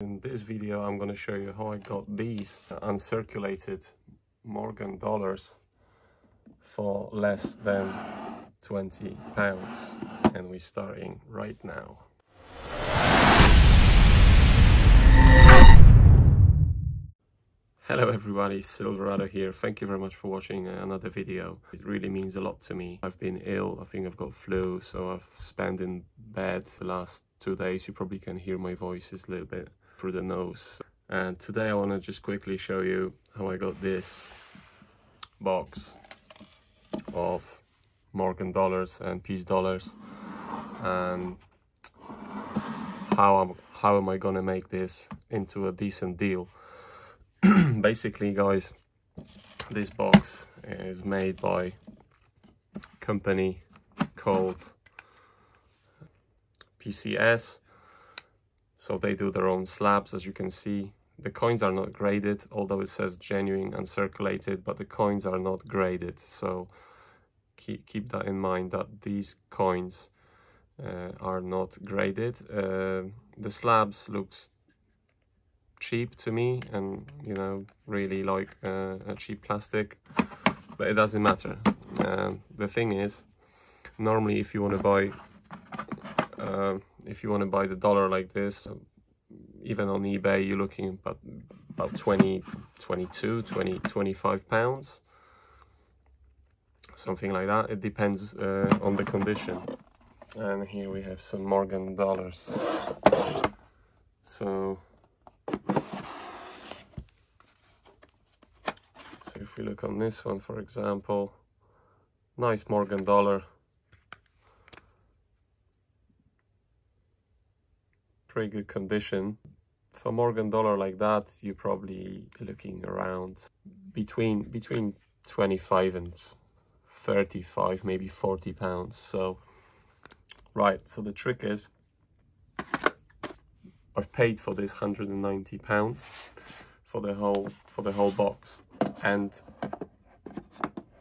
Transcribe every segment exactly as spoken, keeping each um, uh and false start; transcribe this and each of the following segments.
In this video, I'm going to show you how I got these uncirculated Morgan dollars for less than twenty pounds, and we're starting right now. Hello everybody, Silverado here. Thank you very much for watching another video. It really means a lot to me. I've been ill, I think I've got flu, so I've spent in bed the last two days. You probably can hear my voices a little bit through the nose. And today I want to just quickly show you how I got this box of Morgan dollars and Peace dollars, and how, I'm, how am I gonna make this into a decent deal. Basically, guys, this box is made by a company called P C S. So they do their own slabs, as you can see. The coins are not graded, although it says genuine and circulated, but the coins are not graded. So keep, keep that in mind, that these coins uh, are not graded. Uh, the slabs looks cheap to me, and you know, really like uh, a cheap plastic, but it doesn't matter. Uh, the thing is, normally if you want to buy uh, if you want to buy the dollar like this, even on eBay, you're looking at about twenty, twenty-two, twenty, twenty-five pounds, something like that. It depends uh, on the condition. And here we have some Morgan dollars. So if we look on this one, for example, nice Morgan dollar, pretty good condition. For Morgan dollar like that, you're probably looking around between between twenty-five and thirty-five, maybe forty pounds. So right, so the trick is, I've paid for this one hundred and ninety pounds for the whole for the whole box. And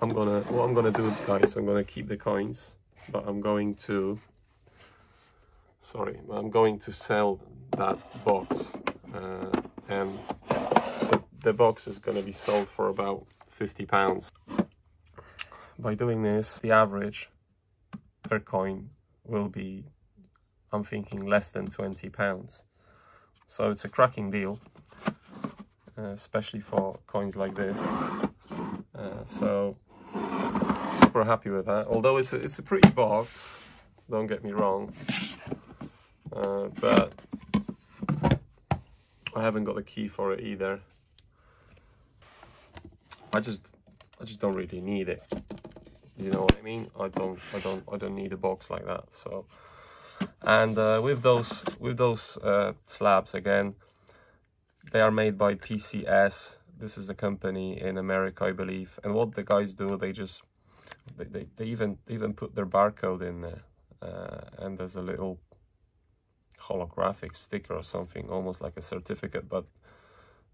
I'm gonna, what I'm gonna do, guys, I'm gonna keep the coins, but I'm going to, sorry, I'm going to sell that box, uh, and the, the box is gonna be sold for about fifty pounds. By doing this, the average per coin will be, I'm thinking, less than twenty pounds. So it's a cracking deal. Uh, especially for coins like this, uh, so super happy with that. Although it's a, it's a pretty box, don't get me wrong, uh, but I haven't got the key for it either. I just I just don't really need it. You know what I mean? I don't I don't I don't need a box like that. So, and uh, with those with those uh, slabs again. They are made by P C S. This is a company in America, I believe. And what the guys do, they just they, they, they even they even put their barcode in there, uh, and there's a little holographic sticker or something, almost like a certificate, but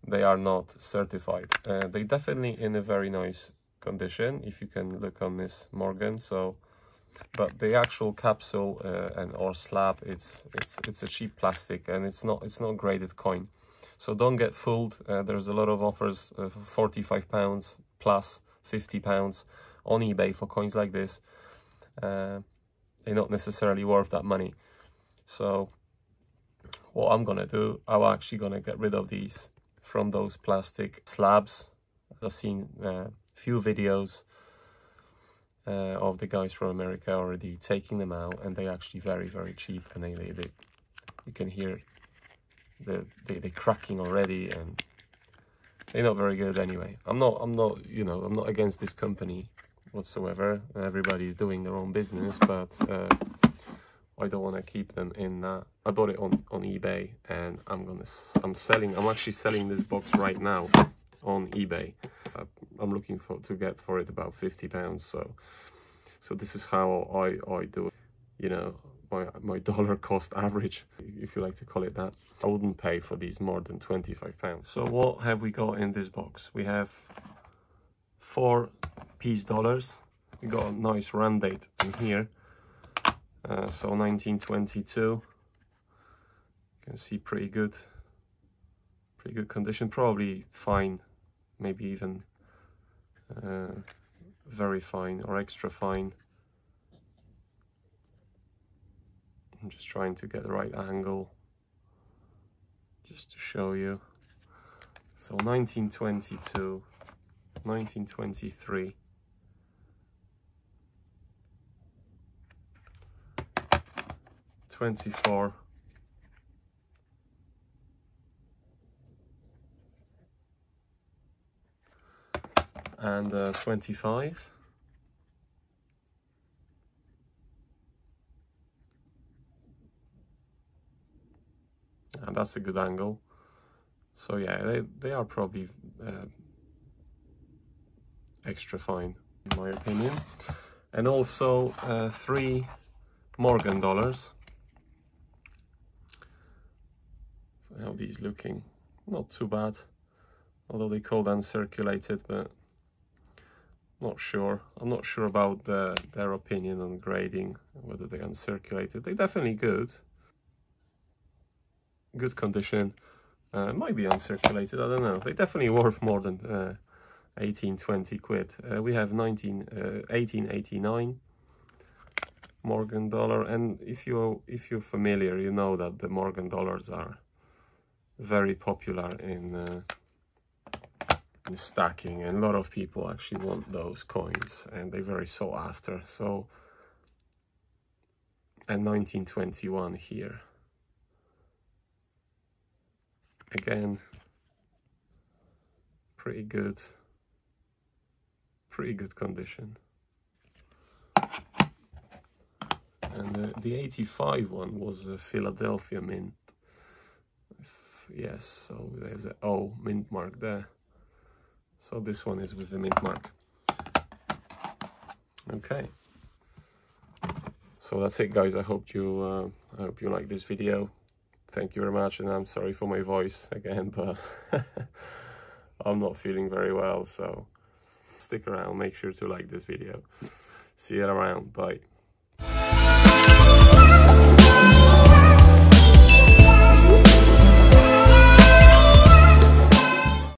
they are not certified. Uh, they definitely in a very nice condition, if you can look on this Morgan. So, but the actual capsule uh, and or slab, it's it's it's a cheap plastic, and it's not it's not graded coin. So don't get fooled. Uh, there's a lot of offers, uh, for forty-five pounds plus, fifty pounds on eBay for coins like this. Uh, they're not necessarily worth that money. So what I'm gonna do, I'm actually gonna get rid of these from those plastic slabs. I've seen a uh, few videos uh, of the guys from America already taking them out, and they're actually very, very cheap. And they, they, they you can hear The, they, they're cracking already, and they're not very good anyway. I'm not, I'm not, you know, I'm not against this company whatsoever. Everybody's doing their own business, but uh, I don't want to keep them in that. I bought it on, on eBay, and I'm gonna, I'm selling, I'm actually selling this box right now on eBay. Uh, I'm looking for to get for it about fifty pounds. So, so this is how I, I do it, you know. My, my dollar cost average, if you like to call it that. I wouldn't pay for these more than twenty-five pounds. So what have we got in this box? We have four Peace dollars. We got a nice run date in here, uh, so nineteen twenty-two. You can see pretty good pretty good condition, probably fine, maybe even uh, very fine or extra fine. I'm just trying to get the right angle just to show you. So nineteen twenty-two, nineteen twenty-three. twenty-four, and uh, twenty-five, and that's a good angle. So yeah, they, they are probably uh, extra fine in my opinion. And also uh, three Morgan dollars. How these looking? Not too bad, although they called uncirculated, but not sure. I'm not sure about the, their opinion on grading, whether they uncirculated. They're definitely good, good condition. Uh, might be uncirculated, I don't know. They definitely worth more than uh, eighteen, twenty quid. Uh, we have nineteen, uh, eighteen eighty-nine Morgan dollar, and if you if you're familiar, you know that the Morgan dollars are very popular in, uh, in stacking, and a lot of people actually want those coins and they're very sought after. So, and nineteen twenty-one here again, pretty good, pretty good condition. And uh, the eighty-five one was a Philadelphia mint. Yes, so there's an O mint mark there. So this one is with the mint mark. Okay. So that's it, guys. I hope you, uh, I hope you like this video. Thank you very much, and I'm sorry for my voice again, but I'm not feeling very well. So stick around. Make sure to like this video. See you around. Bye.